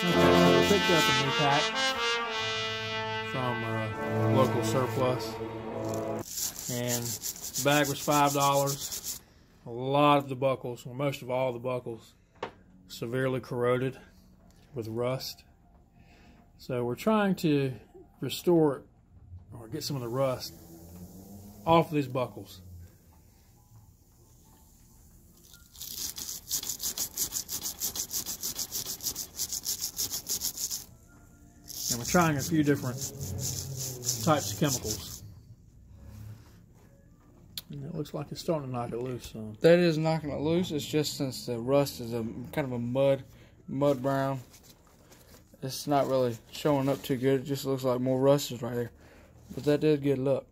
Since I picked up a new pack from a local surplus, and the bag was $5. A lot of the buckles, well, most of all the buckles, severely corroded with rust. So we're trying to restore it or get some of the rust off of these buckles. And we're trying a few different types of chemicals. And it looks like it's starting to knock it loose. That is knocking it loose. It's just since the rust is a kind of a mud brown. It's not really showing up too good. It just looks like more rust is right there. But that did get it up.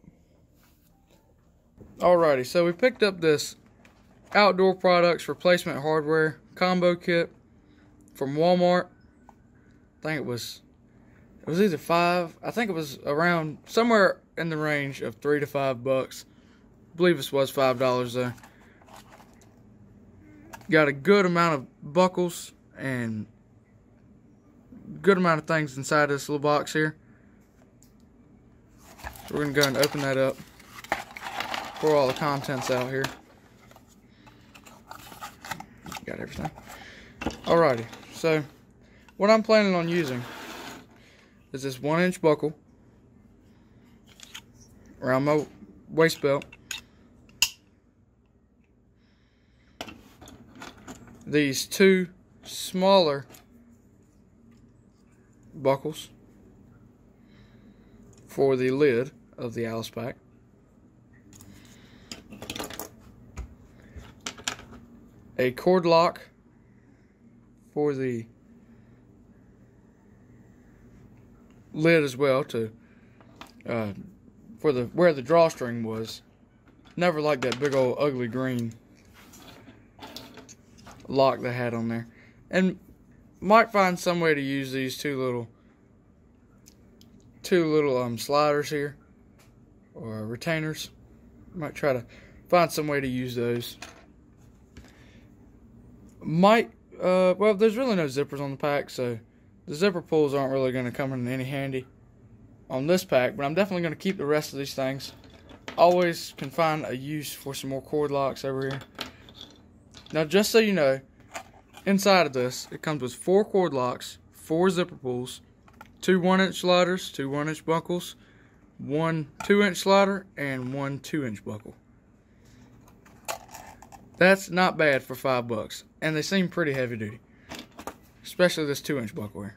Alrighty, so we picked up this Outdoor Products Replacement Hardware Combo Kit from Walmart. I think it was either five. I think it was around somewhere in the range of $3 to $5. I believe this was $5 though. Got a good amount of buckles and good amount of things inside this little box here. So we're going to go and open that up. Pour all the contents out here. Got everything. Alrighty, so what I'm planning on using is this 1-inch buckle around my waist belt. These two smaller buckles for the lid of the Alice Pack. A cord lock for the lid as well, to for the where the drawstring was. Never liked that big old ugly green lock they had on there. And might find some way to use these two little sliders here, or retainers. Might try to find some way to use those. Might, well, there's really no zippers on the pack, so the zipper pulls aren't really going to come in any handy on this pack, but I'm definitely going to keep the rest of these things. Always can find a use for some more cord locks over here. Now, just so you know, inside of this, it comes with 4 cord locks, 4 zipper pulls, 2 1-inch sliders, 2 1-inch buckles, 1 2-inch slider, and 1 2-inch buckle. That's not bad for $5, and they seem pretty heavy duty, especially this 2-inch buckle here.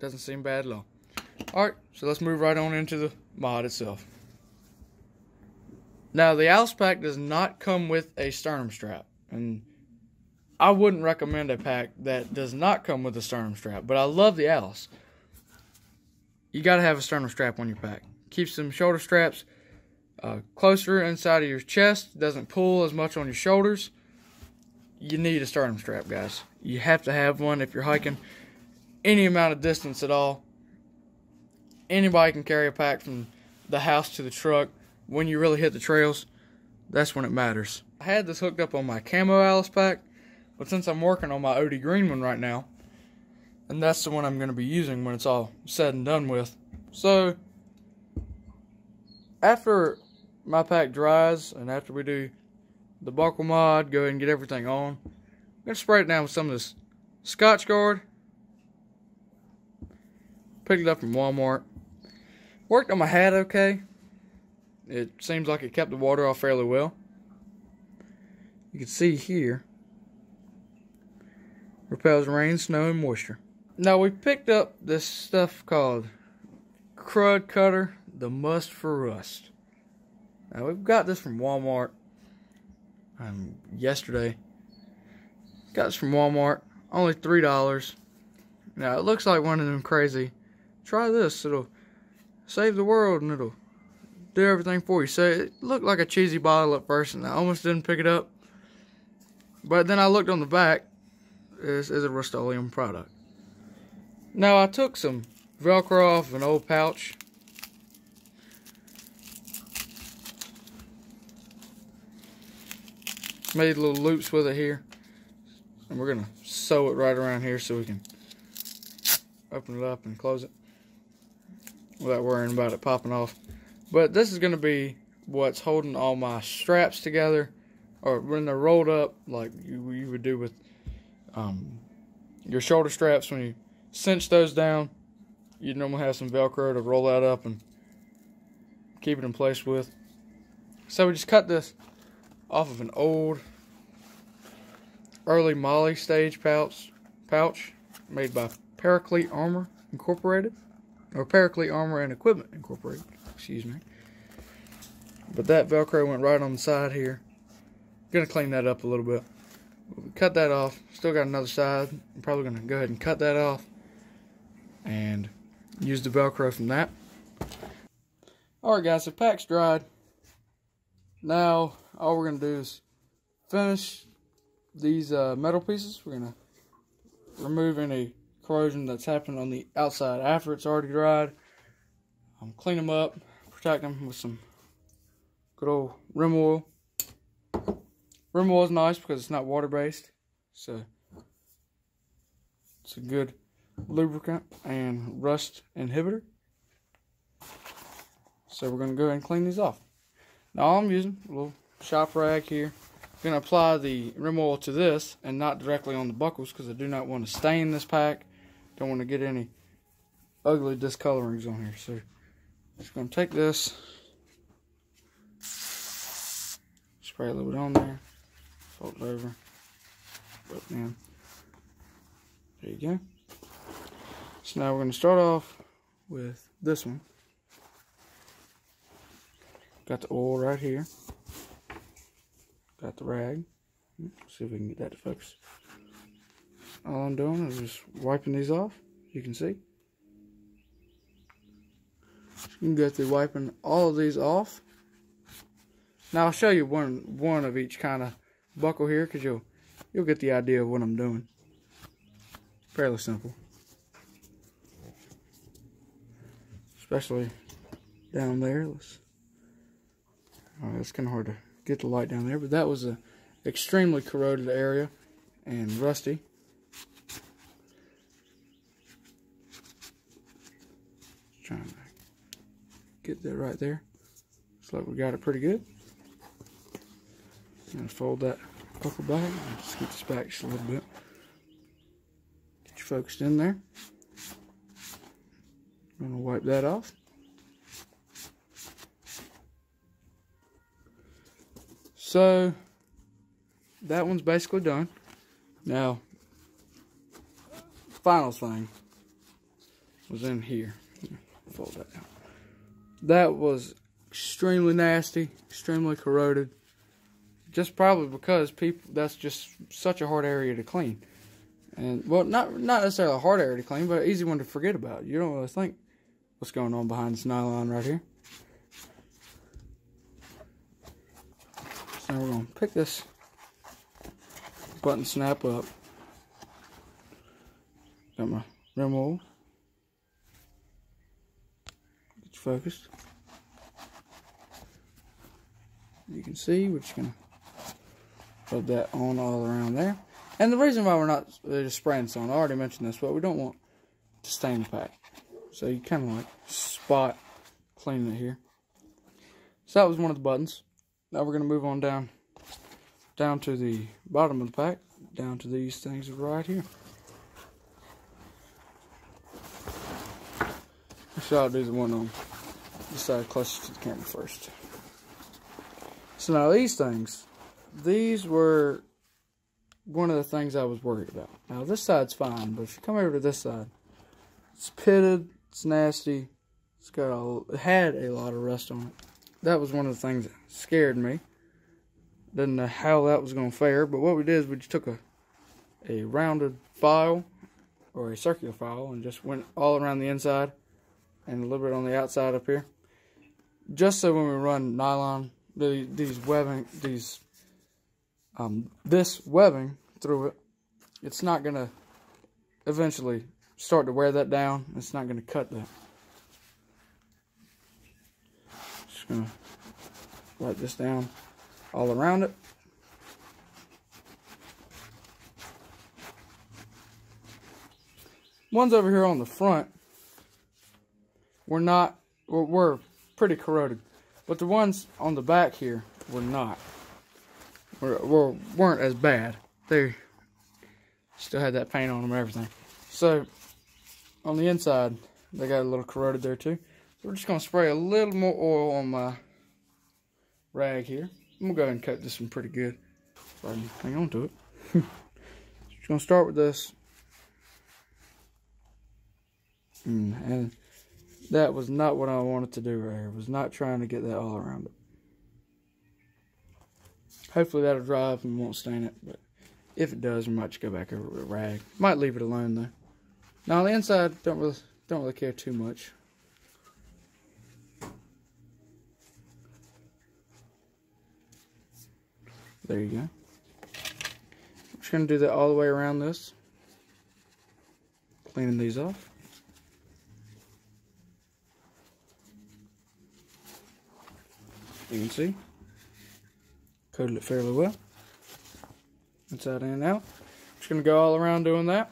Doesn't seem bad at all. Alright, so let's move right on into the mod itself. Now, the Alice Pack does not come with a sternum strap, and I wouldn't recommend a pack that does not come with a sternum strap, but I love the Alice. You gotta have a sternum strap on your pack. Keeps them shoulder straps closer inside of your chest, doesn't pull as much on your shoulders. You need a sternum strap, guys. You have to have one if you're hiking any amount of distance at all. Anybody can carry a pack from the house to the truck. When you really hit the trails, that's when it matters. I had this hooked up on my Camo Alice Pack, but since I'm working on my OD Green one right now, and that's the one I'm going to be using when it's all said and done with. So, after my pack dries, and after we do the buckle mod, go ahead and get everything on, I'm going to spray it down with some of this Scotch Guard. Picked it up from Walmart. Worked on my hat okay. It seems like it kept the water off fairly well. You can see here, repels rain, snow, and moisture. Now, we picked up this stuff called Crud Cutter, the must for rust. Now, we've got this from Walmart yesterday. Got this from Walmart, only $3. Now, it looks like one of them crazy, try this, it'll save the world and it'll do everything for you. So it looked like a cheesy bottle at first, and I almost didn't pick it up. But then I looked on the back. This is a Rust-Oleum product. Now, I took some Velcro off an old pouch. Made little loops with it here. and we're going to sew it right around here so we can open it up and close it without worrying about it popping off. But this is going to be what's holding all my straps together, or when they're rolled up like you would do with your shoulder straps. When you cinch those down, you normally have some Velcro to roll that up and keep it in place with. So we just cut this off of an old early MOLLE stage pouch made by Paraclete Armor Incorporated, or Paraclete Armor and Equipment Incorporated, excuse me. But that Velcro went right on the side here. Gonna clean that up a little bit. Cut that off. Still got another side. I'm probably gonna go ahead and cut that off and use the Velcro from that. Alright guys, so pack's dried. Now all we're gonna do is finish these metal pieces. We're gonna remove any corrosion that's happened on the outside after it's already dried. Clean them up, protect them with some good old rim oil. Rim oil is nice because it's not water based, so it's a good lubricant and rust inhibitor. So we're going to go ahead and clean these off. Now all I'm using a little shop rag here. I'm going to apply the rim oil to this and not directly on the buckles because I do not want to stain this pack. Don't want to get any ugly discolorings on here. So just going to take this, spray a little bit on there, fold it over, put it in. There you go. So now we're going to start off with this one. Got the oil right here. Got the rag. Let's see if we can get that to focus. All I'm doing is just wiping these off. You can see. You can go through wiping all of these off. Now I'll show you one of each kind of buckle here, because you'll get the idea of what I'm doing. Fairly simple. Especially down there. It's kind of hard to get the light down there, but that was an extremely corroded area and rusty. Just trying to get that right there. Looks like we got it pretty good. I'm going to fold that buckle back and scoot this back just a little bit. Get you focused in there. I'm going to wipe that off. So that one's basically done. Now, final thing was in here. Fold that down. That was extremely nasty, extremely corroded. Just probably because people—that's just such a hard area to clean, and well, not necessarily a hard area to clean, but an easy one to forget about. You don't really think what's going on behind this nylon right here. Now we're going to pick this button snap up. Got my rim oil. Get you focused. You can see we're just going to rub that on all around there. And the reason why we're not just spraying this on, I already mentioned this, but we don't want to stain the pack. So you kind of like spot cleaning it here. So that was one of the buttons. Now we're going to move on down to the bottom of the pack, down to these things right here. So I'll do the one on the side closest to the camera first. So now these things, these were one of the things I was worried about. Now this side's fine, but if you come over to this side, it's pitted, it's nasty, it had a lot of rust on it. That was one of the things that scared me. Didn't know how that was going to fare, but what we did is we just took a rounded file, or a circular file, and just went all around the inside and a little bit on the outside up here. Just so when we run nylon, this webbing through it, it's not going to eventually start to wear that down. It's not going to cut that. Gonna wipe this down all around it. ones over here on the front were not, or were pretty corroded, but the ones on the back here were not, or weren't as bad. They still had that paint on them and everything. So on the inside, they got a little corroded there too. So we're just gonna spray a little more oil on my rag here. I'm gonna go ahead and coat this one pretty good. So I can hang on to it. Just gonna start with this. And that was not what I wanted to do right here. I was not trying to get that all around it. Hopefully that'll dry up and won't stain it, but if it does, we might just go back over with a rag. Might leave it alone though. Now on the inside, don't really care too much. There you go. I'm just gonna do that all the way around this. Cleaning these off. You can see, coated it fairly well, inside and out. Just gonna go all around doing that.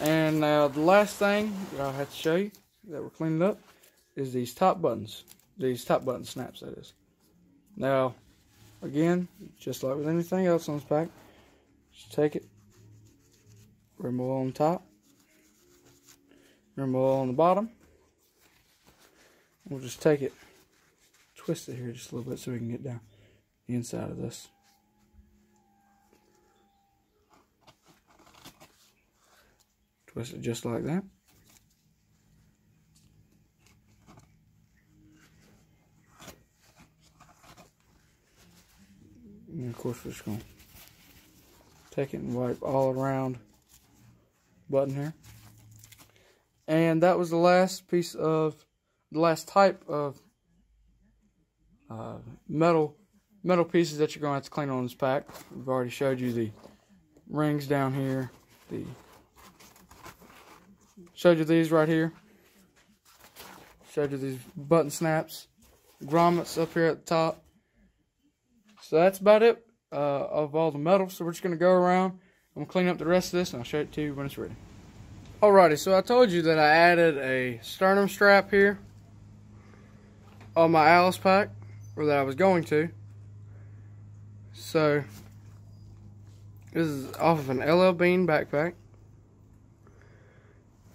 And now the last thing that I have to show you that we're cleaning up is these top buttons. These top button snaps, that is. Now, again, just like with anything else on this pack, just take it, remove on top, remove on the bottom. We'll just take it, twist it here just a little bit so we can get down the inside of this. Twist it just like that. And of course we're just going to take it and wipe all around the button here. And that was the last piece of, the last type of metal pieces that you're going to have to clean on this pack. We've already showed you the rings down here, showed you these right here, showed you these button snaps, grommets up here at the top. So that's about it of all the metal. So we're just going to go around and clean up the rest of this, and I'll show it to you when it's ready. Alrighty, so I told you that I added a sternum strap here on my Alice Pack, or that I was going to. So this is off of an LL Bean backpack.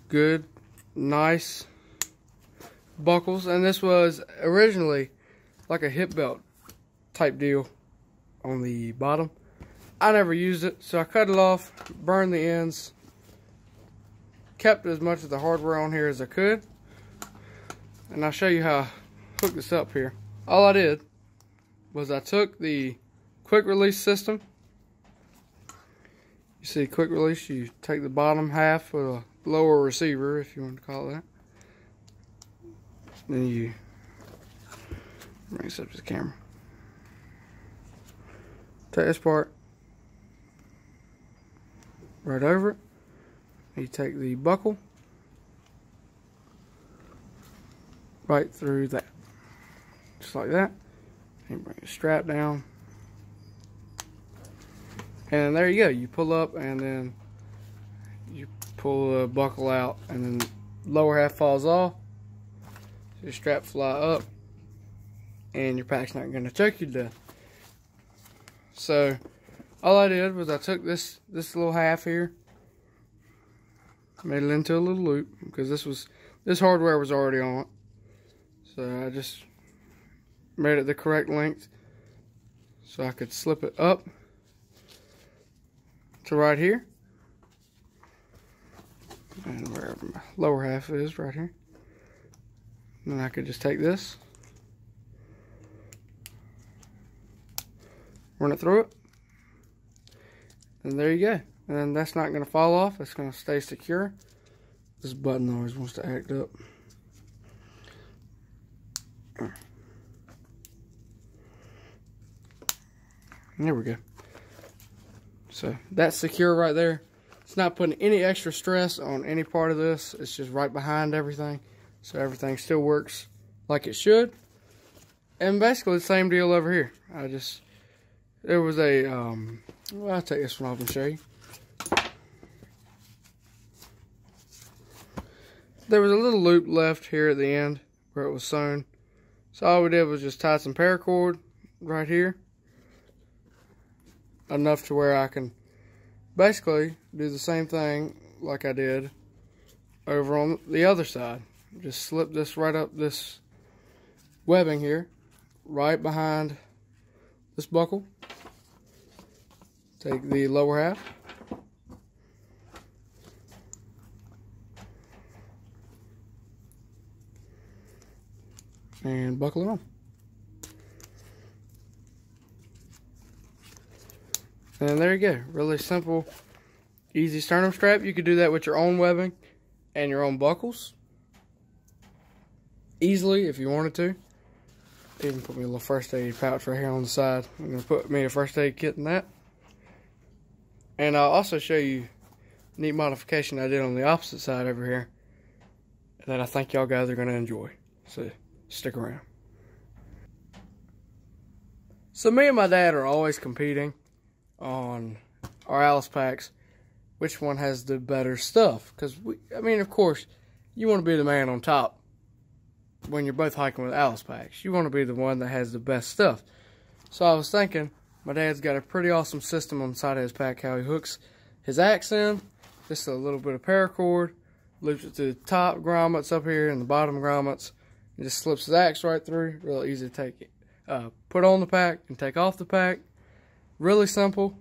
Good, nice buckles, and this was originally like a hip belt type deal on the bottom. I never used it, so I cut it off, burned the ends, kept as much of the hardware on here as I could, and I'll show you how I hooked this up here. All I did was I took the quick release system. You see quick release, you take the bottom half of the lower receiver, if you want to call it that. Then you bring this up to the camera. Take this part right over it. You take the buckle right through that, just like that, and bring the strap down, and there you go. You pull up and then you pull the buckle out, and then the lower half falls off, so your strap fly up, and your pack's not going to choke you to death. So all I did was I took this little half here, made it into a little loop, because this hardware was already on it. So I just made it the correct length so I could slip it up to right here, and wherever my lower half is right here. And then I could just take this, run it through it, and there you go. And that's not going to fall off. It's going to stay secure. This button always wants to act up. There we go. So that's secure right there. It's not putting any extra stress on any part of this. It's just right behind everything. So everything still works like it should. And basically the same deal over here. There was a, well, I'll take this one off and show you. there was a little loop left here at the end where it was sewn. So all we did was just tie some paracord right here, enough to where I can basically do the same thing like I did over on the other side. Just slip this right up this webbing here, right behind this buckle. Take the lower half. And buckle it on. And there you go. Really simple, easy sternum strap. You could do that with your own webbing and your own buckles. Easily, if you wanted to. Even put me a little first aid pouch right here on the side. I'm going to put me a first aid kit in that. And I'll also show you a neat modification I did on the opposite side over here that I think y'all guys are going to enjoy. So stick around. So me and my dad are always competing on our Alice Packs, which one has the better stuff. Because, I mean, of course, you want to be the man on top when you're both hiking with Alice Packs. You want to be the one that has the best stuff. So I was thinking, my dad's got a pretty awesome system on the side of his pack, how he hooks his axe in, just a little bit of paracord, loops it to the top grommets up here and the bottom grommets, and just slips his axe right through. Real easy to take it, put on the pack and take off the pack. Really simple,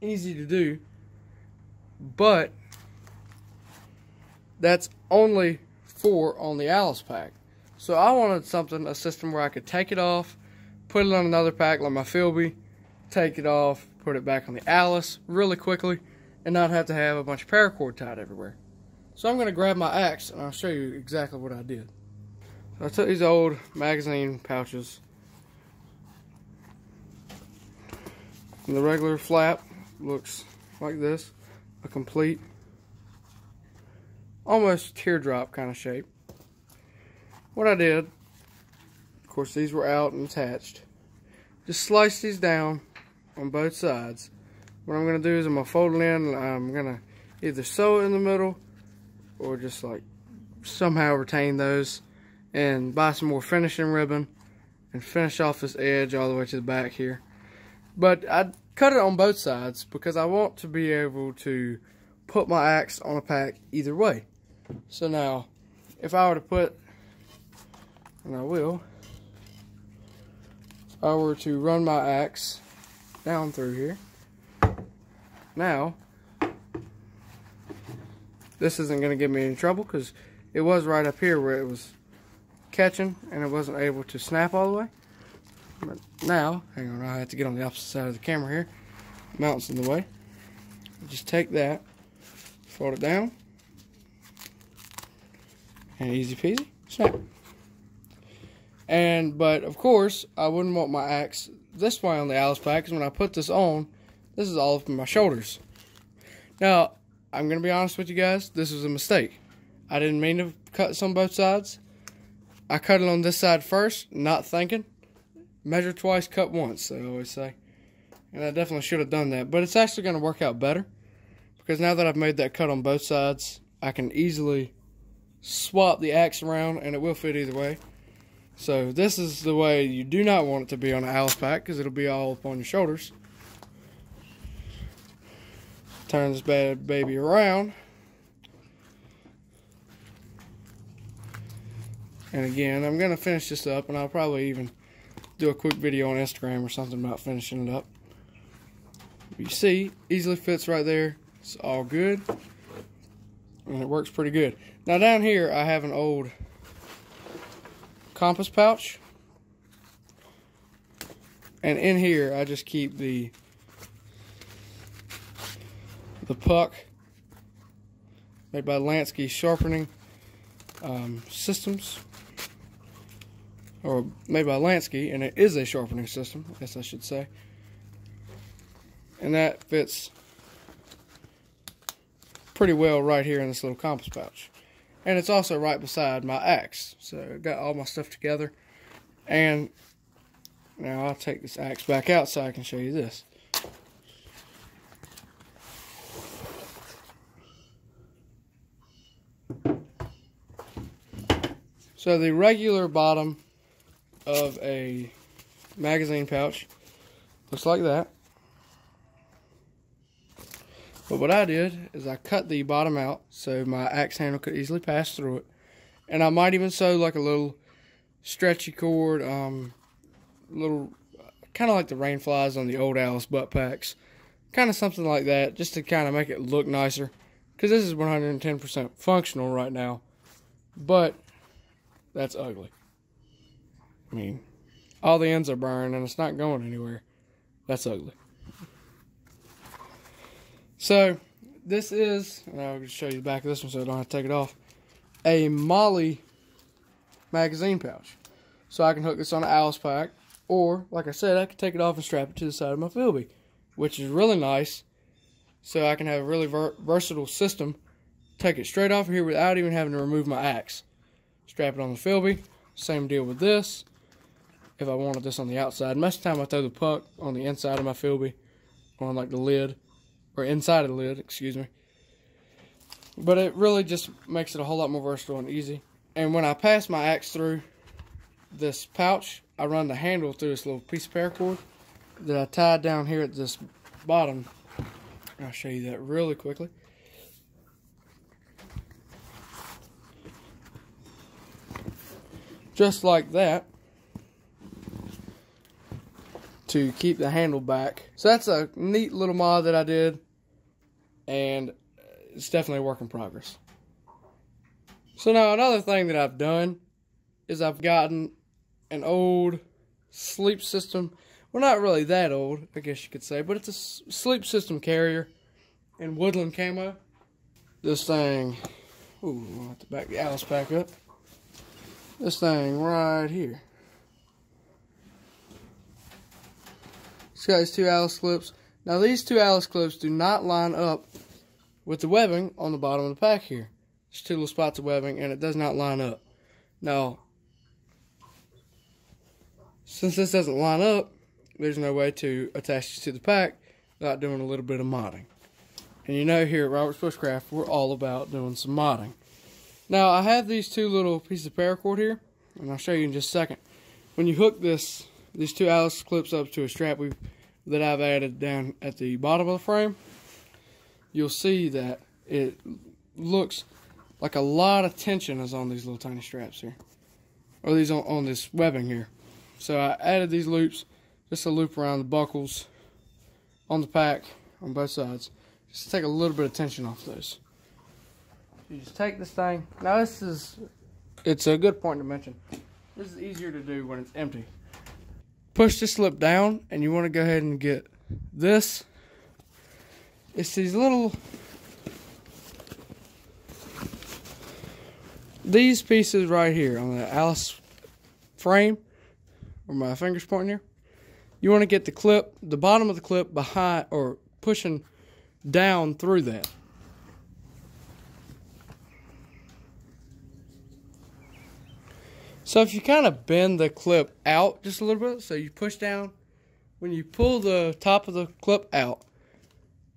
easy to do, but that's only for on the Alice Pack. So I wanted something, a system where I could take it off, put it on another pack like my Philby, take it off, put it back on the Alice really quickly, and not have to have a bunch of paracord tied everywhere. So I'm going to grab my axe and I'll show you exactly what I did. So I took these old magazine pouches, and the regular flap looks like this, a complete almost teardrop kind of shape. What I did, of course, these were out and attached. Just slice these down on both sides. What I'm going to do is I'm going to fold it in, and I'm going to either sew it in the middle or just like somehow retain those and buy some more finishing ribbon and finish off this edge all the way to the back here. But I cut it on both sides because I want to be able to put my axe on a pack either way. So now, if I were to put, and I will, if I were to run my axe down through here, now this isn't going to give me any trouble because it was right up here where it was catching and it wasn't able to snap all the way. But now, hang on, I have to get on the opposite side of the camera here. The mount's in the way. Just take that, fold it down, and easy peasy, snap. But of course, I wouldn't want my axe this way on the Alice Pack, because when I put this on, this is all up in my shoulders. Now, I'm going to be honest with you guys, this was a mistake. I didn't mean to cut this on both sides. I cut it on this side first, not thinking. Measure twice, cut once, they always say. And I definitely should have done that, but it's actually going to work out better, because now that I've made that cut on both sides, I can easily swap the axe around, and it will fit either way. So this is the way you do not want it to be on an Alice Pack, because it'll be all up on your shoulders. Turn this bad baby around. And again, I'm going to finish this up, and I'll probably even do a quick video on Instagram or something about finishing it up. You see, easily fits right there. It's all good. And it works pretty good. Now down here, I have an old compass pouch, and in here I just keep the puck made by Lansky sharpening systems, or made by Lansky, and it is a sharpening system, I guess I should say, and that fits pretty well right here in this little compass pouch. And it's also right beside my axe. So I got all my stuff together. And now I'll take this axe back out so I can show you this. So the regular bottom of a magazine pouch looks like that. But what I did is I cut the bottom out so my axe handle could easily pass through it. And I might even sew like a little stretchy cord, little, kind of like the rain flies on the old Alice butt packs. Kind of something like that, just to kind of make it look nicer. Because this is 110% functional right now. But that's ugly. I mean, all the ends are burned and it's not going anywhere. That's ugly. So, this is, and I'll just show you the back of this one so I don't have to take it off, a MOLLE magazine pouch. So I can hook this on an Alice Pack, or, like I said, I can take it off and strap it to the side of my Philby, which is really nice, so I can have a really versatile system. Take it straight off of here without even having to remove my axe. Strap it on the Philby, same deal with this. If I wanted this on the outside, most of the time I throw the puck on the inside of my Philby, on like the lid, or inside of the lid, excuse me. But it really just makes it a whole lot more versatile and easy. And when I pass my axe through this pouch, I run the handle through this little piece of paracord that I tied down here at this bottom. I'll show you that really quickly. Just like that, to keep the handle back. So that's a neat little mod that I did, and it's definitely a work in progress. So now another thing that I've done is I've gotten an old sleep system. Well, not really that old, I guess you could say, but it's a sleep system carrier in woodland camo. This thing, ooh, I'll have to back the Alice Pack up. This thing right here. It's got these two Alice clips. Now these two Alice clips do not line up with the webbing on the bottom of the pack here. There's two little spots of webbing and it does not line up. Now, since this doesn't line up, there's no way to attach it to the pack without doing a little bit of modding. And you know, here at Robert's Bushcraft, we're all about doing some modding. Now, I have these two little pieces of paracord here, and I'll show you in just a second. When you hook this, these two Alice clips up to a strap that I've added down at the bottom of the frame, you'll see that it looks like a lot of tension is on these little tiny straps here, or these on this webbing here. So I added these loops, just a loop around the buckles on the pack on both sides, just to take a little bit of tension off those. You just take this thing. Now this is, it's a good point to mention, this is easier to do when it's empty. Push this slip down and you want to go ahead and get this. It's these little, these pieces right here on the Alice frame, where my finger's pointing here. You want to get the clip, the bottom of the clip behind, or pushing down through that. So if you kind of bend the clip out just a little bit, so you push down, when you pull the top of the clip out,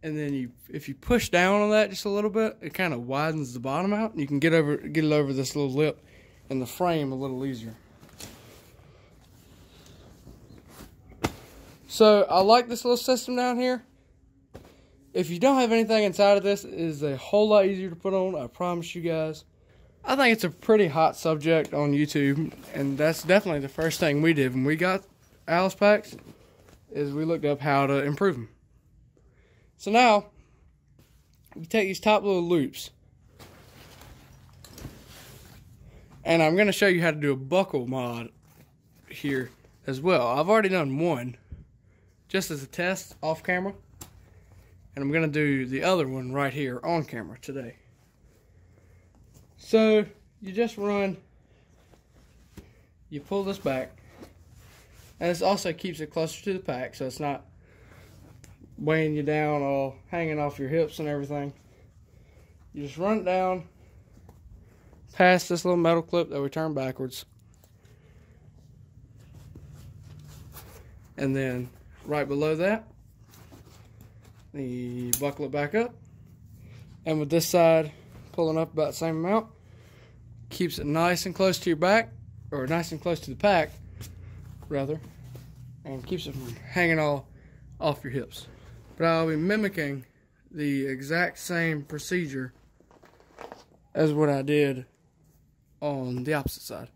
and then you, if you push down on that just a little bit, it kind of widens the bottom out, and you can get it over this little lip and the frame a little easier. So I like this little system down here. If you don't have anything inside of this, it is a whole lot easier to put on, I promise you guys. I think it's a pretty hot subject on YouTube, and that's definitely the first thing we did when we got Alice Packs, is we looked up how to improve them. So now, you take these top little loops, and I'm going to show you how to do a buckle mod here as well. I've already done one, just as a test, off camera, and I'm going to do the other one right here on camera today. So, you just run, you pull this back, and this also keeps it closer to the pack, so it's not weighing you down, all hanging off your hips and everything. You just run it down, past this little metal clip that we turn backwards, and then right below that, you buckle it back up, and with this side pulling up about the same amount, Keeps it nice and close to your back, or nice and close to the pack, rather, and keeps it from hanging all off your hips. But I'll be mimicking the exact same procedure as what I did on the opposite side.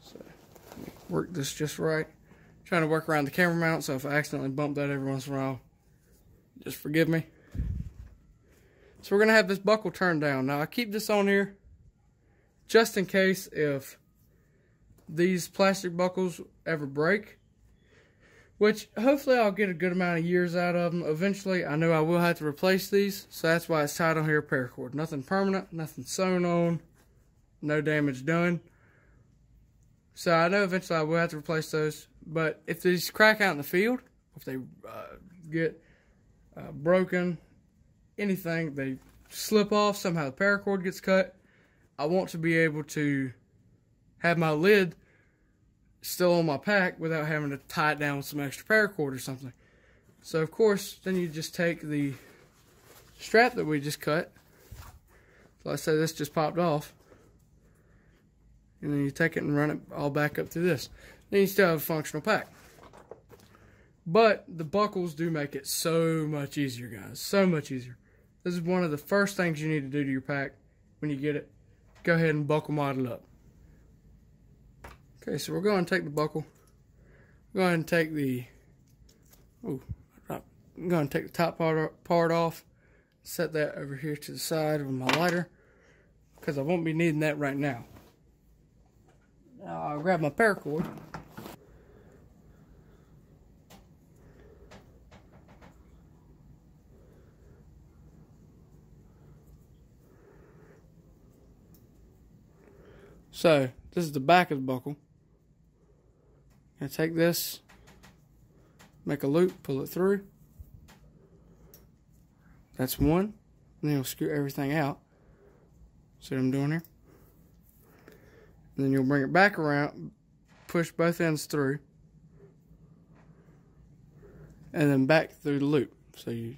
So, let me work this just right. I'm trying to work around the camera mount, so if I accidentally bump that every once in a while, just forgive me. So we're gonna have this buckle turned down. Now I keep this on here just in case if these plastic buckles ever break, which hopefully I'll get a good amount of years out of them. Eventually, I know I will have to replace these, so that's why it's tied on here paracord. Nothing permanent, nothing sewn on, no damage done. So I know eventually I will have to replace those, but if these crack out in the field, if they get broken, anything, they slip off, somehow the paracord gets cut, I want to be able to have my lid still on my pack without having to tie it down with some extra paracord or something. So of course, then you just take the strap that we just cut. So let's say this just popped off. And then you take it and run it all back up through this. Then you still have a functional pack. But the buckles do make it so much easier, guys. So much easier. This is one of the first things you need to do to your pack when you get it. Go ahead and buckle model up. Okay, so we're going to take the buckle. We're going to take the top part off. Set that over here to the side of my lighter because I won't be needing that right now. Now I'll grab my paracord. So this is the back of the buckle. I take this, make a loop, pull it through. That's one. And then you'll screw everything out. See what I'm doing here? And then you'll bring it back around, push both ends through, and then back through the loop. So you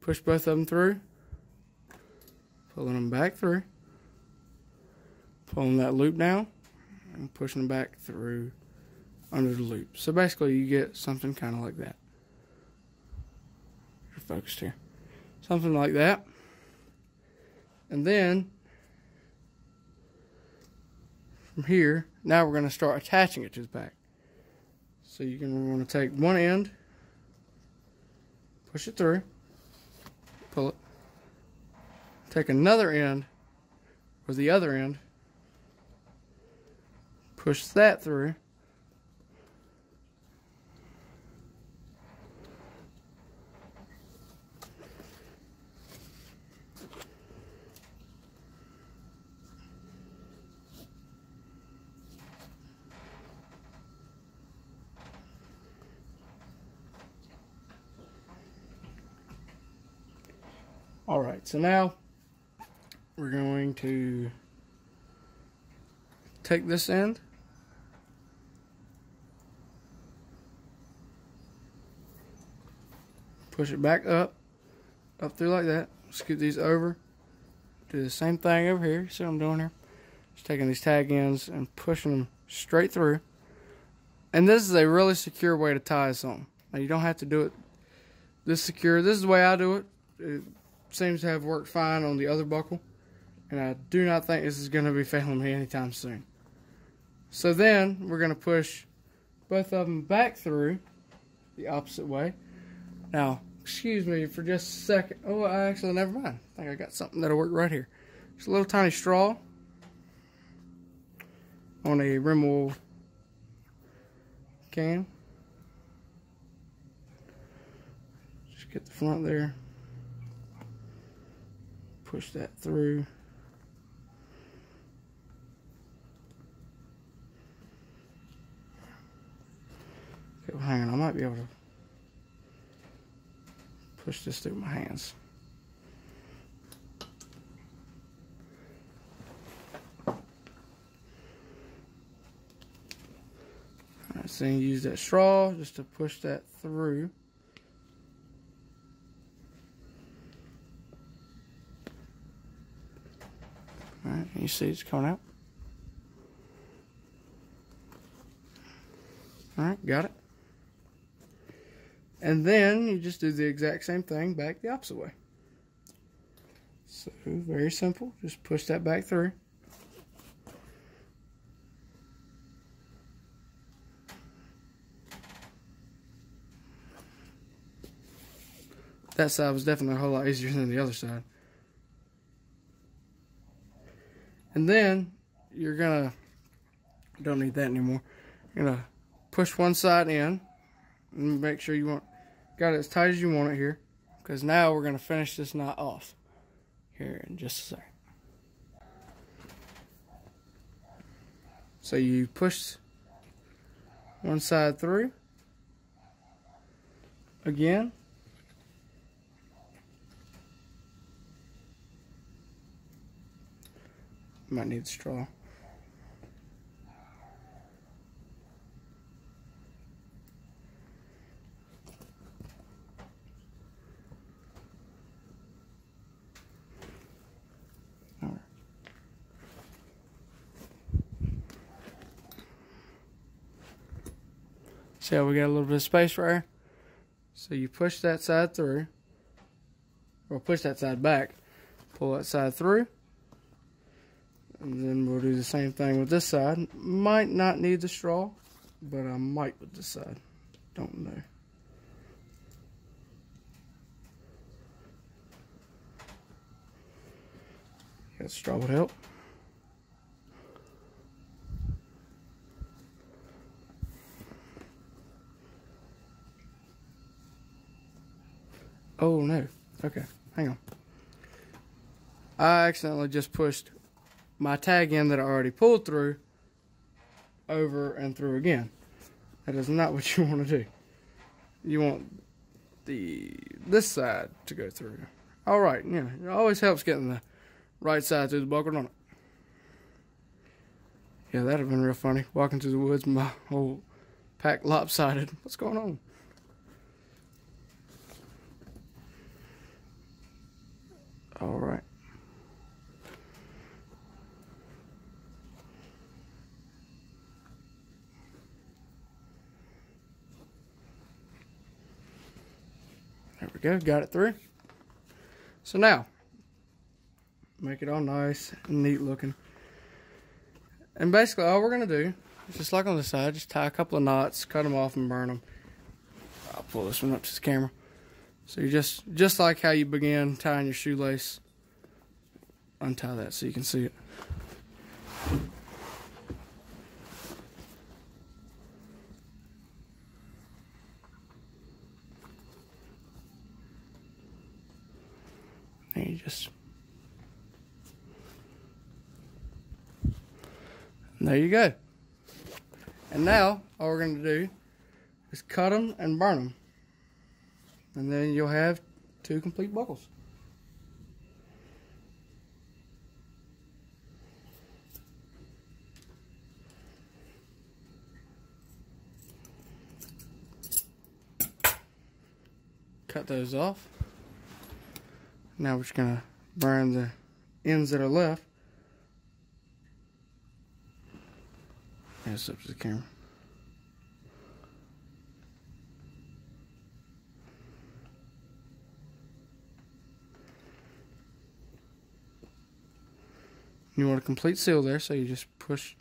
push both of them through, pulling them back through, pulling that loop down, and pushing them back through under the loop. So basically you get something kind of like that. You're focused here. Something like that. And then from here, now we're going to start attaching it to the pack. So you're going to want to take one end, push it through, pull it, take another end, or the other end, push that through, Alright, so now we're going to take this end, push it back up through like that, scoot these over, do the same thing over here, see what I'm doing here? Just taking these tag ends and pushing them straight through. And this is a really secure way to tie something. Now you don't have to do it this secure. This is the way I do it. It seems to have worked fine on the other buckle, and I do not think this is going to be failing me anytime soon. So then we're going to push both of them back through the opposite way. Now excuse me for just a second. Oh, I actually, never mind, I think I got something that'll work right here. It's a little tiny straw on a Rimmel can. Just get the front there, push that through, okay, well, hang on, I might be able to push this through my hands. Alright, so you use that straw just to push that through. Alright, you see it's coming out. Alright, got it. And then you just do the exact same thing back the opposite way. So very simple, just push that back through. That side was definitely a whole lot easier than the other side. And then you're gonna, don't need that anymore. You're gonna push one side in and make sure you got it as tight as you want it here, because now we're gonna finish this knot off here in just a second. So you push one side through again. Might need straw. All right. See how we got a little bit of space right here? So you push that side through, or push that side back, pull that side through. And then we'll do the same thing with this side. Might not need the straw, but I might with this side. Don't know. Yeah, straw would help. Oh no. Okay, hang on. I accidentally just pushed my tag end that I already pulled through over and through again. That is not what you want to do. You want this side to go through. All right, yeah, it always helps getting the right side through the buckle, don't it? Yeah, that'd have been real funny, walking through the woods, my whole pack lopsided. What's going on? All right. Go, got it through. So now, make it all nice and neat looking. And basically all we're gonna do is just like on the side, just tie a couple of knots, cut them off and burn them. I'll pull this one up to the camera. So you just like how you begin tying your shoelace, untie that so you can see it. And you just, and there you go. And now all we're going to do is cut them and burn them, and then you'll have two complete buckles. Cut those off. Now we're just going to burn the ends that are left. That's up to the camera. You want a complete seal there, so you just push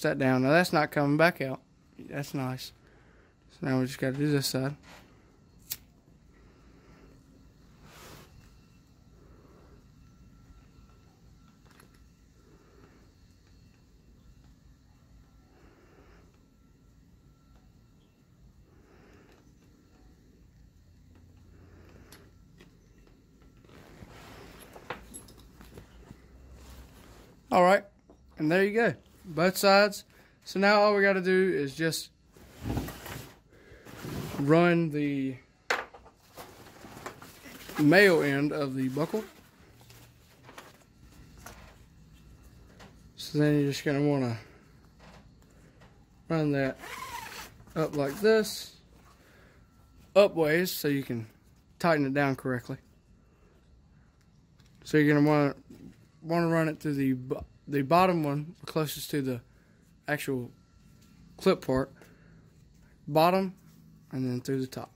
that down. Now that's not coming back out. That's nice. So now we just got to do this side. All right, and there you go, both sides. So now all we gotta do is just run the male end of the buckle. So then you're just gonna wanna run that up like this, up ways so you can tighten it down correctly. So you're gonna wanna want to run it through the bottom one closest to the actual clip part, bottom, and then through the top.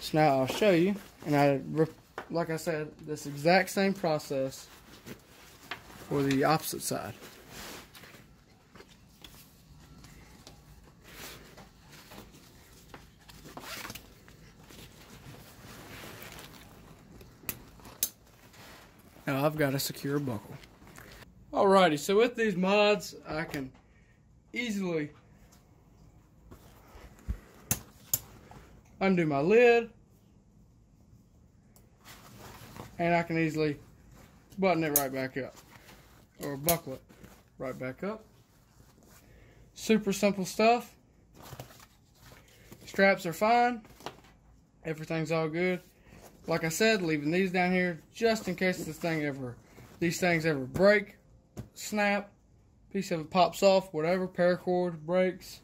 So now I'll show you, and like I said, this exact same process for the opposite side. Now I've got a secure buckle. Alrighty, so with these mods, I can easily undo my lid, and I can easily button it right back up, or buckle it right back up. Super simple stuff. Straps are fine. Everything's all good. Like I said, leaving these down here just in case these things ever break, snap, piece of it pops off, whatever, paracord breaks.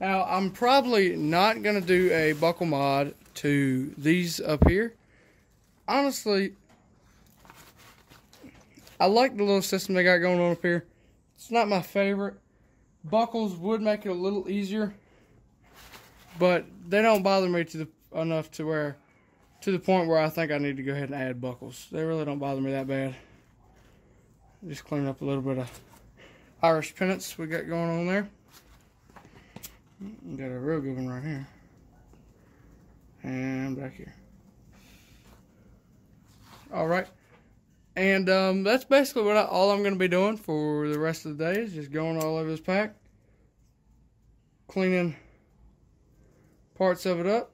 Now, I'm probably not going to do a buckle mod to these up here. Honestly, I like the little system they got going on up here. It's not my favorite. Buckles would make it a little easier, but they don't bother me enough to the point where I think I need to go ahead and add buckles. They really don't bother me that bad. Just clean up a little bit of Irish pennants we got going on there. Got a real good one right here. And back here. Alright. And that's basically all I'm going to be doing for the rest of the day, is just going all over this pack, cleaning parts of it up,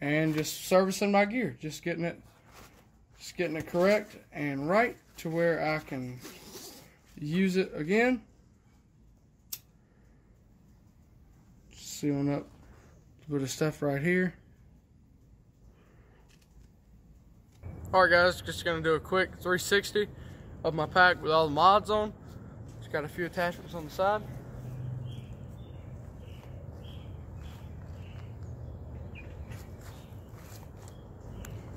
and just servicing my gear, just getting it correct and right to where I can use it again. Sealing up a bit of stuff right here. Alright guys, just going to do a quick 360 of my pack with all the mods on. Just got a few attachments on the side.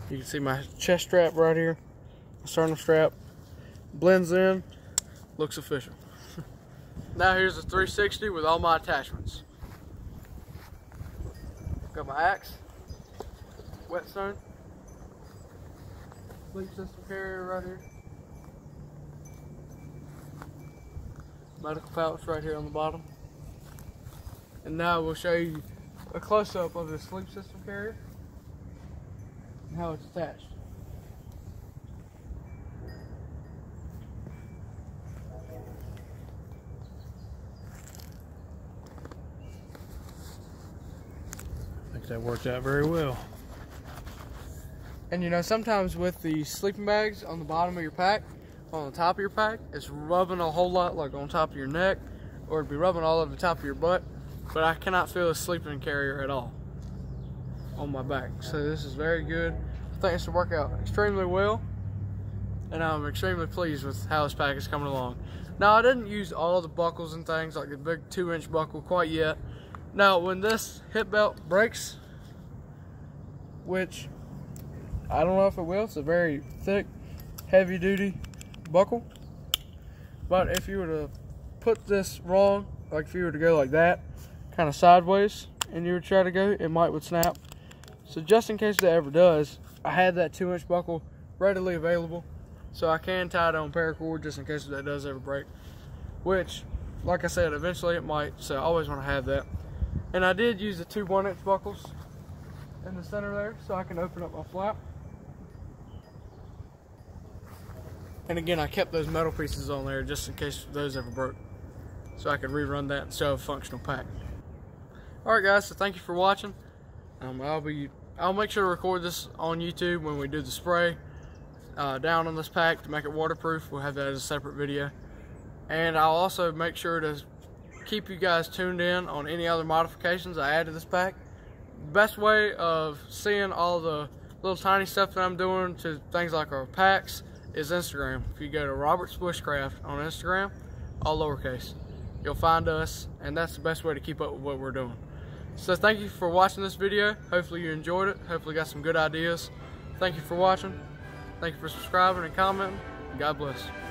You can see my chest strap right here, my sternum strap, blends in, looks official. Now here's a 360 with all my attachments. Got my axe, whetstone, leaf system carrier right here, medical pouch right here on the bottom. And now we'll show you a close-up of this leaf system carrier and how it's attached. I think that worked out very well. And you know, sometimes with the sleeping bags on the bottom of your pack, on the top of your pack, it's rubbing a whole lot, like on top of your neck, or it'd be rubbing all over the top of your butt, but I cannot feel a sleeping carrier at all on my back. So this is very good. I think this will work out extremely well, and I'm extremely pleased with how this pack is coming along. Now, I didn't use all the buckles and things like the big 2-inch buckle quite yet. Now, when this hip belt breaks, which I don't know if it will, it's a very thick, heavy duty buckle, but if you were to put this wrong, like if you were to go like that, kind of sideways, and you were to try to go, it would snap. So just in case that ever does, I had that 2-inch buckle readily available, so I can tie it on paracord just in case that does ever break, which, like I said, eventually it might, so I always want to have that. And I did use the two 1-inch buckles in the center there, so I can open up my flap. And again, I kept those metal pieces on there just in case those ever broke, so I could rerun that and show a functional pack. Alright guys, so thank you for watching. I'll make sure to record this on YouTube when we do the spray down on this pack to make it waterproof. We'll have that as a separate video. And I'll also make sure to keep you guys tuned in on any other modifications I add to this pack. Best way of seeing all the little tiny stuff that I'm doing to things like our packs is Instagram. If you go to Robert's Bushcraft on Instagram, all lowercase. you'll find us, and that's the best way to keep up with what we're doing. So thank you for watching this video. Hopefully you enjoyed it. Hopefully got some good ideas. Thank you for watching. Thank you for subscribing and commenting. God bless.